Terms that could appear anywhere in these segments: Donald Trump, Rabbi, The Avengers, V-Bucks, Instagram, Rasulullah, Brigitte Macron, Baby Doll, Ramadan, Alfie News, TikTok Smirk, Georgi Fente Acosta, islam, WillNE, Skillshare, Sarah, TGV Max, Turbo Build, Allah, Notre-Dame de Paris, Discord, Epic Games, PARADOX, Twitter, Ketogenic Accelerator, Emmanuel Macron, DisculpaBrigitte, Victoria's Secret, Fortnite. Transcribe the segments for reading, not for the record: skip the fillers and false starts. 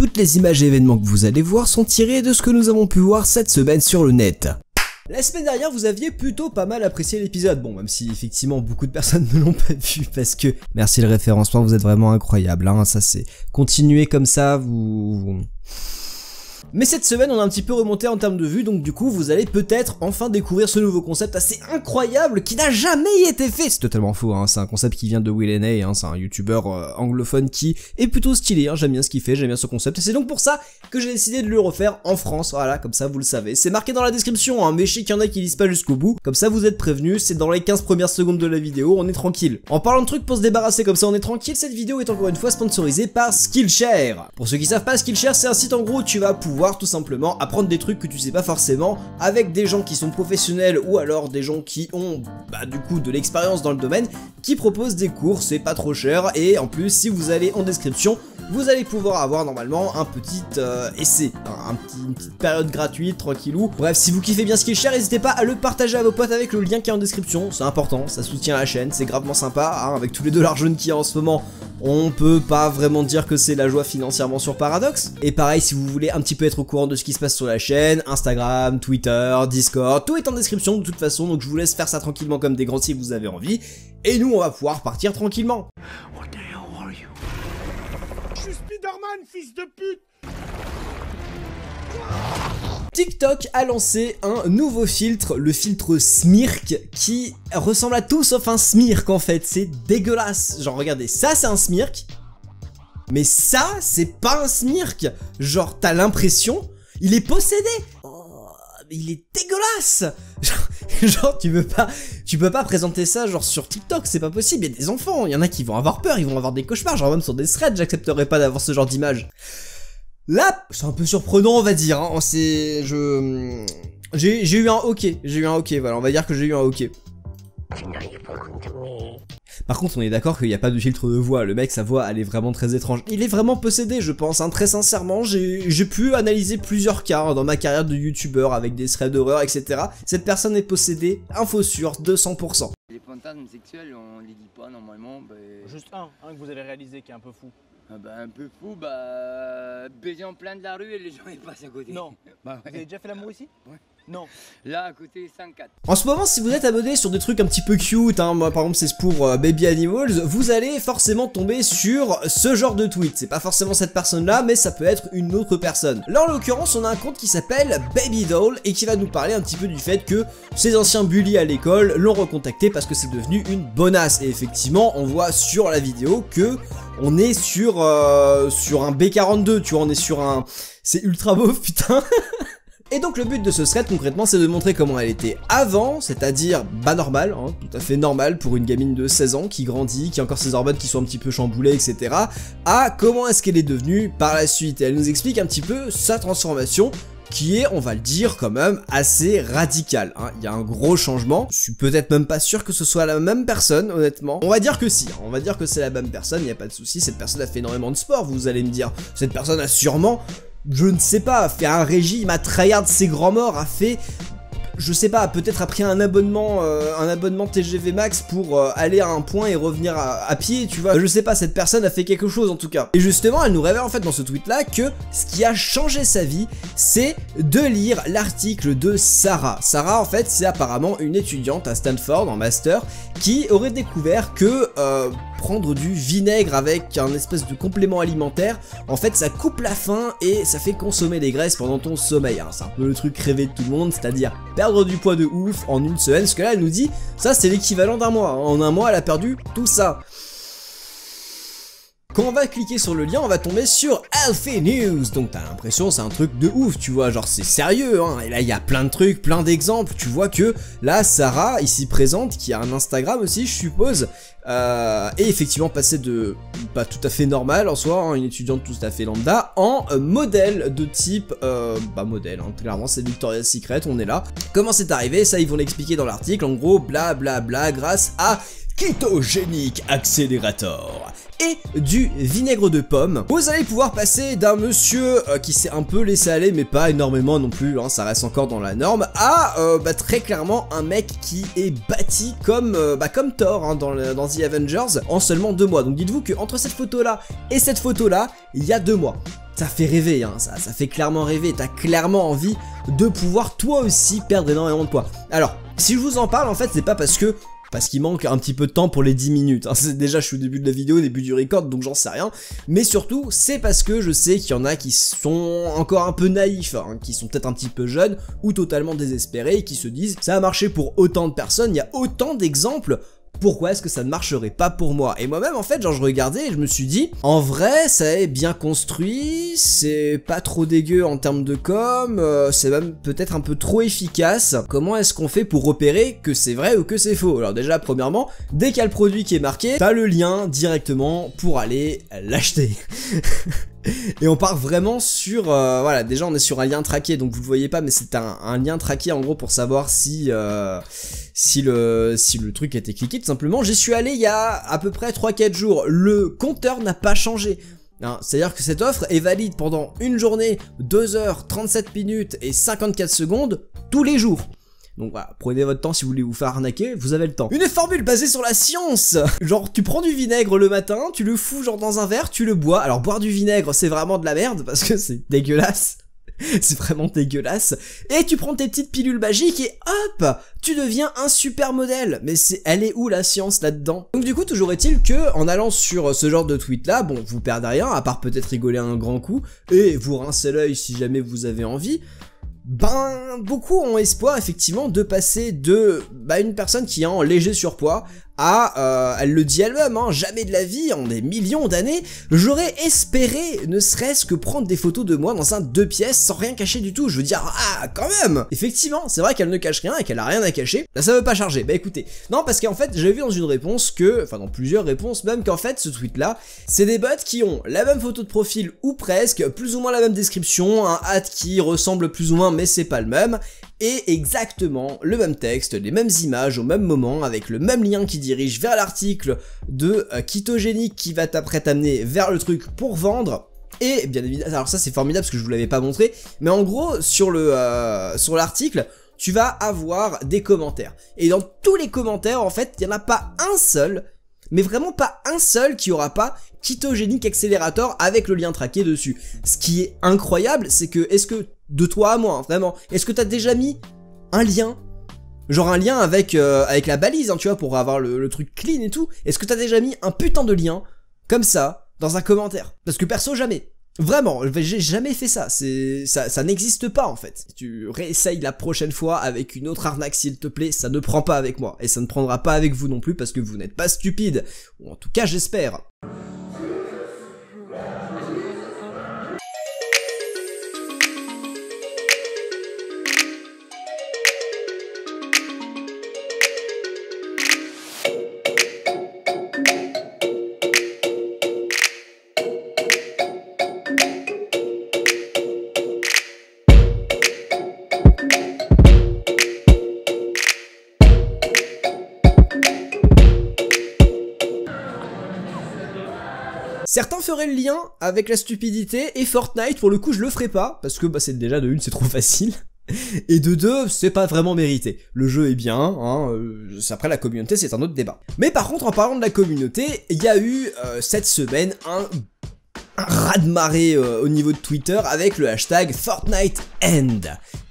Toutes les images et événements que vous allez voir sont tirées de ce que nous avons pu voir cette semaine sur le net. La semaine dernière, vous aviez plutôt pas mal apprécié l'épisode, bon, même si effectivement beaucoup de personnes ne l'ont pas vu parce que... Merci le référencement, vous êtes vraiment incroyable, hein, ça c'est... Continuez comme ça, vous... Mais cette semaine on a un petit peu remonté en termes de vues, donc du coup vous allez peut-être enfin découvrir ce nouveau concept assez incroyable qui n'a jamais été fait. C'est totalement faux, hein, c'est un concept qui vient de WillNE, hein, c'est un youtubeur anglophone qui est plutôt stylé, hein, j'aime bien ce qu'il fait, j'aime bien ce concept, et c'est donc pour ça que j'ai décidé de le refaire en France, voilà, comme ça vous le savez. C'est marqué dans la description, hein, mais je sais qu'il y en a qui lisent pas jusqu'au bout, comme ça vous êtes prévenus, c'est dans les 15 premières secondes de la vidéo, on est tranquille. En parlant de trucs pour se débarrasser comme ça, on est tranquille, cette vidéo est encore une fois sponsorisée par Skillshare. Pour ceux qui savent pas, Skillshare c'est un site en gros où tu vas pouvoir tout simplement apprendre des trucs que tu sais pas forcément avec des gens qui sont professionnels ou alors des gens qui ont du coup de l'expérience dans le domaine, qui proposent des cours, c'est pas trop cher, et en plus si vous allez en description vous allez pouvoir avoir normalement un petit essai, une petite période gratuite tranquillou. Bref, si vous kiffez bien Skillshare, n'hésitez pas à le partager à vos potes avec le lien qui est en description, c'est important, ça soutient la chaîne, c'est gravement sympa, hein, avec tous les dollars jaunes qu'il y a en ce moment on peut pas vraiment dire que c'est la joie financièrement sur PARADOX. Et pareil, si vous voulez un petit peu être au courant de ce qui se passe sur la chaîne, Instagram, Twitter, Discord, tout est en description de toute façon, donc je vous laisse faire ça tranquillement comme des grands si vous avez envie, et nous on va pouvoir partir tranquillement. What the hell are you? Je suis Spider-Man, fils de pute. TikTok a lancé un nouveau filtre, le filtre Smirk, qui ressemble à tout sauf un Smirk en fait, c'est dégueulasse, genre regardez, ça c'est un Smirk, mais ça c'est pas un Smirk, genre t'as l'impression, il est possédé, oh, il est dégueulasse, genre tu peux pas présenter ça genre sur TikTok, c'est pas possible, il y a des enfants, il y en a qui vont avoir peur, ils vont avoir des cauchemars, genre même sur des threads, j'accepterai pas d'avoir ce genre d'image. Là, c'est un peu surprenant, on va dire, hein, j'ai eu un ok, voilà, on va dire que j'ai eu un ok. Par contre, on est d'accord qu'il n'y a pas de filtre de voix, le mec, sa voix, elle est vraiment très étrange. Il est vraiment possédé, je pense, hein, très sincèrement, j'ai pu analyser plusieurs cas, hein, dans ma carrière de youtubeur, avec des threads d'horreur, etc. Cette personne est possédée, info sûre, 200%. Les fantasmes sexuels, on les dit pas, normalement, bah... Juste un que vous avez réalisé qui est un peu fou. Un peu fou, baiser en plein de la rue et les gens ils passent à côté. Non. Vous avez déjà fait l'amour ici? Ouais. Non. Là à côté 5-4. En ce moment, si vous êtes abonné sur des trucs un petit peu cute, hein, moi par exemple c'est pour Baby Animals, vous allez forcément tomber sur ce genre de tweet. C'est pas forcément cette personne là, mais ça peut être une autre personne. Là en l'occurrence, on a un compte qui s'appelle Baby Doll et qui va nous parler un petit peu du fait que ses anciens bullies à l'école l'ont recontacté parce que c'est devenu une bonasse. Et effectivement, on voit sur la vidéo que on est sur un B42, tu vois, on est sur un... C'est ultra beau, putain. Et donc le but de ce thread concrètement c'est de montrer comment elle était avant, c'est-à-dire normal, hein, tout à fait normal pour une gamine de 16 ans qui grandit, qui a encore ses hormones qui sont un petit peu chamboulées, etc. à comment est-ce qu'elle est devenue par la suite. Et elle nous explique un petit peu sa transformation qui est, on va le dire, quand même assez radicale, hein. Il y a un gros changement, je suis peut-être même pas sûr que ce soit la même personne, honnêtement. On va dire que si, hein. On va dire que c'est la même personne, il n'y a pas de souci. Cette personne a fait énormément de sport, vous allez me dire, cette personne a sûrement... Je ne sais pas, a fait un régime, a tryhard ses grands morts, a fait, je sais pas, peut-être a pris un abonnement TGV Max pour aller à un point et revenir à pied, tu vois. Je sais pas, cette personne a fait quelque chose en tout cas. Et justement, elle nous révèle en fait dans ce tweet-là que ce qui a changé sa vie, c'est de lire l'article de Sarah. Sarah, en fait, c'est apparemment une étudiante à Stanford en master qui aurait découvert que... prendre du vinaigre avec un espèce de complément alimentaire, en fait ça coupe la faim et ça fait consommer des graisses pendant ton sommeil, hein. C'est un peu le truc rêvé de tout le monde, c'est-à-dire perdre du poids de ouf en une semaine, parce que là elle nous dit, ça c'est l'équivalent d'un mois, en un mois elle a perdu tout ça. Quand on va cliquer sur le lien, on va tomber sur Alfie News, donc t'as l'impression c'est un truc de ouf, tu vois, genre c'est sérieux, hein, et là il y a plein de trucs, plein d'exemples, tu vois que là Sarah, ici présente, qui a un Instagram aussi je suppose, et effectivement passer de pas tout à fait normal en soi, hein, une étudiante tout à fait lambda, en modèle de type, modèle, hein, clairement c'est Victoria's Secret, on est là. Comment c'est arrivé, ça ils vont l'expliquer dans l'article, en gros bla bla bla, grâce à Ketogenic Accelerator et du vinaigre de pomme. Vous allez pouvoir passer d'un monsieur qui s'est un peu laissé aller mais pas énormément non plus, hein, ça reste encore dans la norme, à très clairement un mec qui est bâti comme, comme Thor, hein, dans The Avengers en seulement 2 mois. Donc dites-vous qu'entre cette photo là et cette photo là, il y a 2 mois. ça fait rêver, hein, ça fait clairement rêver, t'as clairement envie de pouvoir toi aussi perdre énormément de poids. Alors, si je vous en parle, en fait, c'est pas parce qu'il manque un petit peu de temps pour les 10 minutes. Hein. Déjà, je suis au début de la vidéo, au début du record, donc j'en sais rien. Mais surtout, c'est parce que je sais qu'il y en a qui sont encore un peu naïfs, hein, qui sont peut-être un petit peu jeunes ou totalement désespérés et qui se disent « ça a marché pour autant de personnes, il y a autant d'exemples ». Pourquoi est-ce que ça ne marcherait pas pour moi? Et moi-même, en fait, genre, je regardais et je me suis dit, en vrai, ça est bien construit, c'est pas trop dégueu en termes de com, c'est même peut-être un peu trop efficace. Comment est-ce qu'on fait pour repérer que c'est vrai ou que c'est faux? Alors déjà, premièrement, dès qu'il y a le produit qui est marqué, t'as le lien directement pour aller l'acheter. Et on part vraiment sur, voilà, déjà on est sur un lien traqué, donc vous le voyez pas, mais c'est un lien traqué en gros pour savoir si si le truc était cliqué, tout simplement. J'y suis allé il y a à peu près 3-4 jours, le compteur n'a pas changé. C'est-à-dire que cette offre est valide pendant une journée, 2 h, 37 minutes et 54 secondes, tous les jours. Donc voilà, prenez votre temps si vous voulez vous faire arnaquer, vous avez le temps. Une formule basée sur la science. Genre tu prends du vinaigre le matin, tu le fous genre dans un verre, tu le bois. Alors boire du vinaigre c'est vraiment de la merde parce que c'est dégueulasse. C'est vraiment dégueulasse. Et tu prends tes petites pilules magiques et hop, tu deviens un super modèle. Mais elle est où la science là-dedans? Donc du coup, toujours est-il que en allant sur ce genre de tweet là, bon, vous perdez rien à part peut-être rigoler un grand coup et vous rincez l'œil si jamais vous avez envie. Ben, beaucoup ont espoir effectivement de passer de une personne qui est en léger surpoids à, elle le dit elle-même, hein, jamais de la vie, en des millions d'années, j'aurais espéré ne serait-ce que prendre des photos de moi dans un 2 pièces sans rien cacher du tout, je veux dire, ah, quand même. Effectivement, c'est vrai qu'elle ne cache rien et qu'elle a rien à cacher, là ça veut pas charger, bah écoutez, non parce qu'en fait, j'ai vu dans une réponse que, enfin dans plusieurs réponses même, qu'en fait, ce tweet-là, c'est des bots qui ont la même photo de profil ou presque, plus ou moins la même description, un hâte qui ressemble plus ou moins, mais c'est pas le même, et exactement le même texte, les mêmes images au même moment, avec le même lien qui dirige vers l'article de Kitogénique qui va après t'amener vers le truc pour vendre. Et bien évidemment, alors ça c'est formidable parce que je vous l'avais pas montré, mais en gros sur le sur l'article, tu vas avoir des commentaires. Et dans tous les commentaires en fait, il n'y en a pas un seul, mais vraiment pas un seul qui aura pas Kitogénique Accelerator avec le lien traqué dessus. Ce qui est incroyable, c'est que est-ce que de toi à moi, hein, vraiment, est-ce que t'as déjà mis un lien? Genre un lien avec, avec la balise, hein, tu vois, pour avoir le truc clean et tout. Est-ce que t'as déjà mis un putain de lien, comme ça, dans un commentaire? Parce que perso, jamais. Vraiment, j'ai jamais fait ça. Ça n'existe pas, en fait. Tu réessayes la prochaine fois avec une autre arnaque, s'il te plaît. Ça ne prend pas avec moi. Et ça ne prendra pas avec vous non plus, parce que vous n'êtes pas stupide. Ou en tout cas, j'espère. Certains feraient le lien avec la stupidité et Fortnite, pour le coup je le ferai pas, parce que bah, c'est déjà de une, c'est trop facile, et de deux, c'est pas vraiment mérité. Le jeu est bien, hein, après la communauté c'est un autre débat. Mais par contre en parlant de la communauté, il y a eu cette semaine un raz-de-marée au niveau de Twitter avec le hashtag Fortnite End.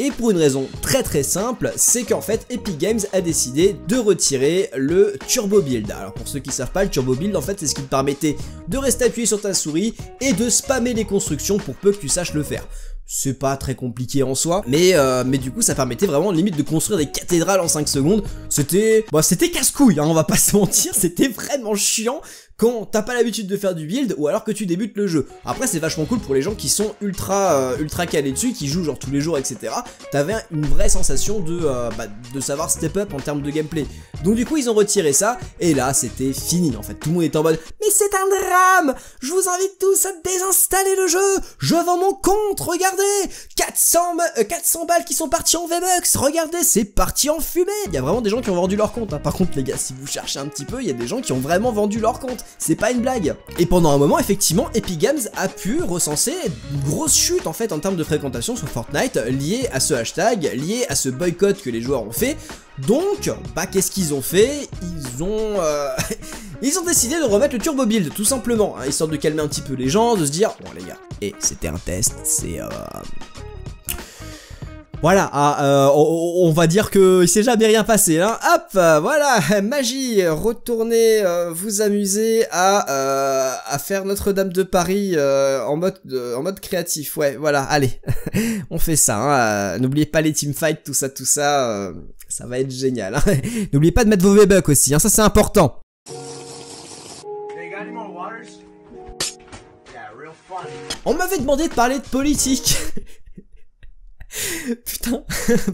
Et pour une raison très très simple, c'est qu'en fait Epic Games a décidé de retirer le Turbo Build. Alors pour ceux qui savent pas, le Turbo Build en fait c'est ce qui te permettait de rester appuyé sur ta souris et de spammer les constructions pour peu que tu saches le faire. C'est pas très compliqué en soi, mais du coup ça permettait vraiment limite de construire des cathédrales en 5 secondes. C'était c'était casse-couille, hein, on va pas se mentir, c'était vraiment chiant quand t'as pas l'habitude de faire du build ou alors que tu débutes le jeu. Après c'est vachement cool pour les gens qui sont ultra calés dessus, qui jouent genre tous les jours, etc. T'avais une vraie sensation de savoir step up en termes de gameplay. Donc du coup ils ont retiré ça et là c'était fini en fait. Tout le monde est en mode mais c'est un drame, je vous invite tous à désinstaller le jeu, je vends mon compte, regardez 400 balles qui sont parties en V-Bucks, regardez c'est parti en fumée. Il y a vraiment des gens qui ont vendu leur compte, hein. Par contre les gars, si vous cherchez un petit peu, il y a des gens qui ont vraiment vendu leur compte. C'est pas une blague. Et pendant un moment, effectivement, Epic Games a pu recenser une grosse chute en fait en termes de fréquentation sur Fortnite liée à ce hashtag, liée à ce boycott que les joueurs ont fait. Donc, qu'est-ce qu'ils ont fait? Ils ont Ils ont décidé de remettre le Turbo Build, tout simplement, hein, histoire de calmer un petit peu les gens, de se dire, bon les gars, et c'était un test, c'est... Voilà, on va dire qu'il s'est jamais rien passé, hein. Hop, voilà, magie, retournez, vous amuser à faire Notre-Dame de Paris en mode créatif, ouais, voilà, allez, on fait ça, hein. N'oubliez pas les teamfights, tout ça, ça va être génial, hein. N'oubliez pas de mettre vos V-Bucks aussi, hein, ça c'est important. On m'avait demandé de parler de politique. Putain,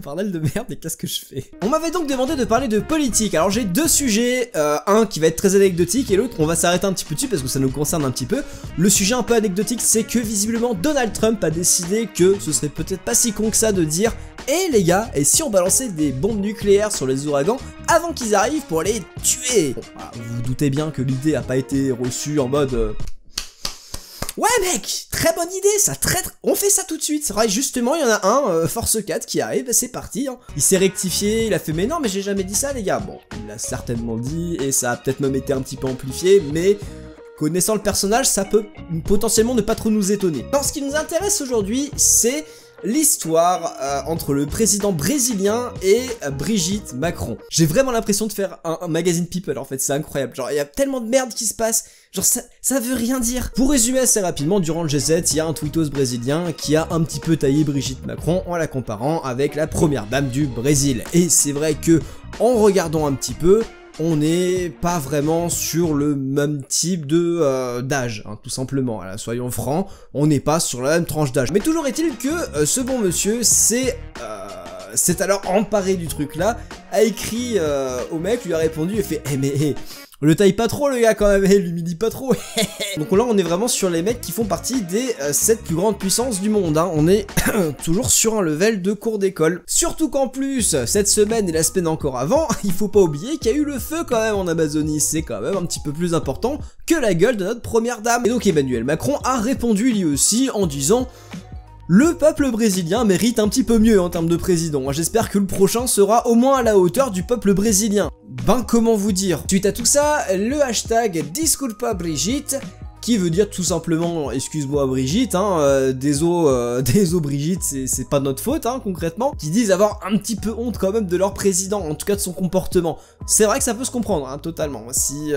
bordel de merde, mais qu'est-ce que je fais? On m'avait donc demandé de parler de politique. Alors j'ai deux sujets, un qui va être très anecdotique et l'autre on va s'arrêter un petit peu dessus parce que ça nous concerne un petit peu. Le sujet un peu anecdotique, c'est que visiblement Donald Trump a décidé que ce serait peut-être pas si con que ça de dire eh les gars, et si on balançait des bombes nucléaires sur les ouragans avant qu'ils arrivent pour les tuer? Bon, bah, vous vous doutez bien que l'idée a pas été reçue en mode... Ouais mec, très bonne idée ça, on fait ça tout de suite. Ouais, justement il y en a un, Force 4 qui arrive, c'est parti hein. Il s'est rectifié, il a fait mais non mais j'ai jamais dit ça les gars. Bon, il l'a certainement dit et ça a peut-être même été un petit peu amplifié, mais connaissant le personnage ça peut potentiellement ne pas trop nous étonner. Alors ce qui nous intéresse aujourd'hui c'est l'histoire entre le président brésilien et Brigitte Macron. J'ai vraiment l'impression de faire un magazine People en fait, c'est incroyable. Genre il y a tellement de merde qui se passe, genre ça veut rien dire. Pour résumer assez rapidement, durant le G7, il y a un tweetos brésilien qui a un petit peu taillé Brigitte Macron en la comparant avec la première dame du Brésil. Et c'est vrai que en regardant un petit peu, on n'est pas vraiment sur le même type de d'âge, hein, tout simplement. Alors, soyons francs, on n'est pas sur la même tranche d'âge. Mais toujours est-il que ce bon monsieur s'est alors emparé du truc là, a écrit au mec, lui a répondu et fait hey, mais hey, le taille pas trop le gars quand même, il l'humilie pas trop. Donc là on est vraiment sur les mecs qui font partie des 7 plus grandes puissances du monde, hein. On est toujours sur un level de cours d'école. Surtout qu'en plus, cette semaine et la semaine encore avant, il faut pas oublier qu'il y a eu le feu quand même en Amazonie, c'est quand même un petit peu plus important que la gueule de notre première dame. Et donc Emmanuel Macron a répondu lui aussi en disant... Le peuple brésilien mérite un petit peu mieux en termes de président, j'espère que le prochain sera au moins à la hauteur du peuple brésilien. Ben comment vous dire? Suite à tout ça, le hashtag DisculpaBrigitte, qui veut dire tout simplement excuse-moi Brigitte, hein, déso Brigitte, c'est pas notre faute hein, concrètement, qui disent avoir un petit peu honte quand même de leur président, en tout cas de son comportement. C'est vrai que ça peut se comprendre hein, totalement, si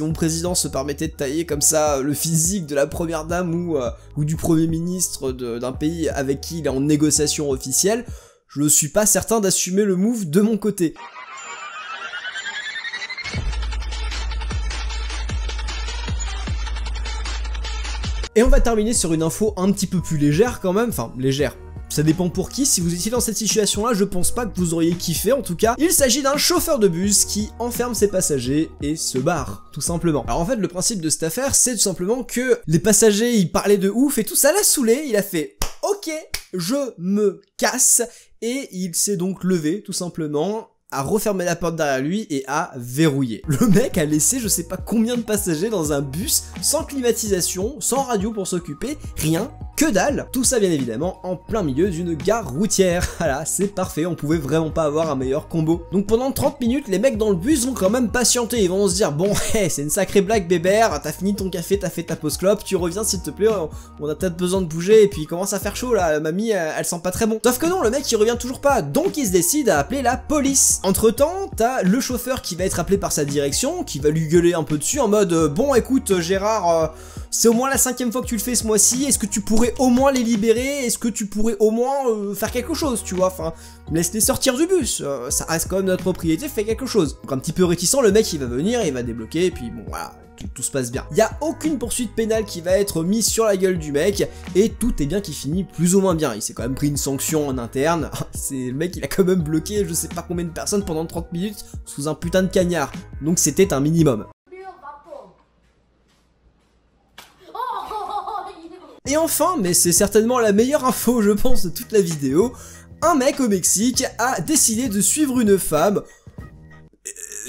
mon président se permettait de tailler comme ça le physique de la première dame ou du premier ministre d'un pays avec qui il est en négociation officielle, je ne suis pas certain d'assumer le move de mon côté. Et on va terminer sur une info un petit peu plus légère quand même, enfin légère, ça dépend pour qui, si vous étiez dans cette situation là je pense pas que vous auriez kiffé en tout cas. Il s'agit d'un chauffeur de bus qui enferme ses passagers et se barre, tout simplement. Alors en fait le principe de cette affaire c'est tout simplement que les passagers ils parlaient de ouf et tout, ça l'a saoulé, il a fait ok je me casse et il s'est donc levé tout simplement, a refermé la porte derrière lui et a verrouillé. Le mec a laissé je sais pas combien de passagers dans un bus, sans climatisation, sans radio pour s'occuper, rien, que dalle. Tout ça bien évidemment en plein milieu d'une gare routière. Voilà, c'est parfait, on pouvait vraiment pas avoir un meilleur combo. Donc pendant 30 minutes, les mecs dans le bus vont quand même patienter, ils vont se dire bon, hey, c'est une sacrée blague bébert, t'as fini ton café, t'as fait ta pause clope, tu reviens s'il te plaît, on a peut-être besoin de bouger et puis il commence à faire chaud là, mamie elle sent pas très bon. Sauf que non, le mec il revient toujours pas, donc il se décide à appeler la police. Entre temps, t'as le chauffeur qui va être appelé par sa direction, qui va lui gueuler un peu dessus en mode bon écoute Gérard, c'est au moins la 5e fois que tu le fais ce mois-ci, est-ce que tu pourrais au moins les libérer, est-ce que tu pourrais au moins faire quelque chose, tu vois, enfin laisse-les sortir du bus, ça reste quand même notre propriété, fais quelque chose. Donc un petit peu réticent, le mec il va venir, il va débloquer et puis bon voilà. Tout se passe bien. Il n'y a aucune poursuite pénale qui va être mise sur la gueule du mec et tout est bien qui finit plus ou moins bien. Il s'est quand même pris une sanction en interne. Le mec il a quand même bloqué je sais pas combien de personnes pendant 30 minutes sous un putain de cagnard. Donc c'était un minimum. Et enfin, mais c'est certainement la meilleure info je pense de toute la vidéo, un mec au Mexique a décidé de suivre une femme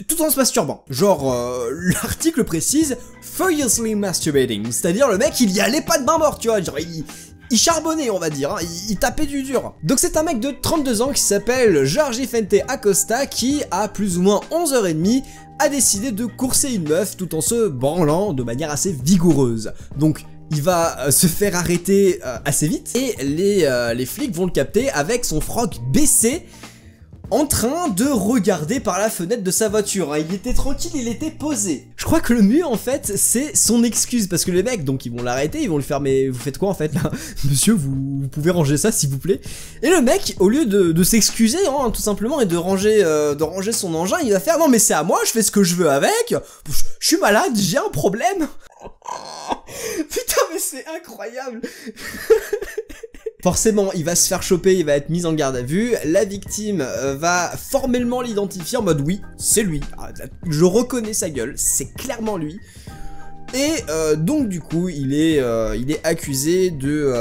tout en se masturbant. Genre, l'article précise « Furiously masturbating », c'est-à-dire le mec, il y allait pas de bain mort, tu vois, genre, il charbonnait, on va dire, hein, il tapait du dur. Donc c'est un mec de 32 ans qui s'appelle Georgi Fente Acosta qui, à plus ou moins 11h30, a décidé de courser une meuf tout en se branlant de manière assez vigoureuse. Donc il va se faire arrêter assez vite et les flics vont le capter avec son froc baissé en train de regarder par la fenêtre de sa voiture. Il était tranquille, il était posé. Je crois que le mieux en fait c'est son excuse, parce que les mecs donc ils vont l'arrêter, ils vont lui faire mais vous faites quoi en fait là? Monsieur, vous pouvez ranger ça s'il vous plaît. Et le mec au lieu de s'excuser hein, tout simplement, et de ranger son engin, il va faire non mais c'est à moi, je fais ce que je veux avec, je suis malade, j'ai un problème. Putain mais c'est incroyable. Forcément il va se faire choper, il va être mis en garde à vue, la victime va formellement l'identifier en mode oui c'est lui, je reconnais sa gueule, c'est clairement lui. Et donc du coup il est accusé de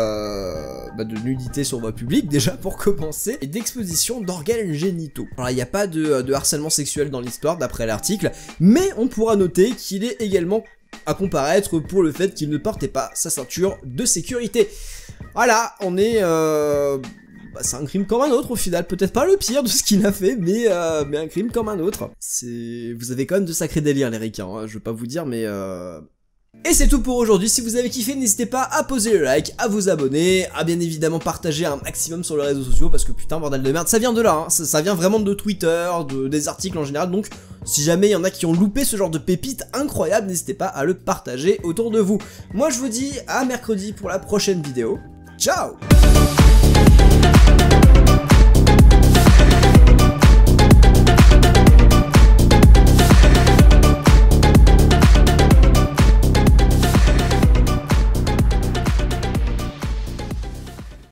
nudité sur voie publique déjà pour commencer, et d'exposition d'organes génitaux. Alors il n'y a pas de harcèlement sexuel dans l'histoire d'après l'article, mais on pourra noter qu'il est également à comparaître pour le fait qu'il ne portait pas sa ceinture de sécurité. Voilà, on est... c'est un crime comme un autre au final, peut-être pas le pire de ce qu'il a fait, mais un crime comme un autre. Vous avez quand même de sacrés délires les ricains, hein, je veux pas vous dire mais... Et c'est tout pour aujourd'hui, si vous avez kiffé n'hésitez pas à poser le like, à vous abonner, à bien évidemment partager un maximum sur les réseaux sociaux parce que putain bordel de merde, ça vient de là, hein. Ça vient vraiment de Twitter, des articles en général, donc si jamais il y en a qui ont loupé ce genre de pépite incroyable, n'hésitez pas à le partager autour de vous. Moi je vous dis à mercredi pour la prochaine vidéo, ciao.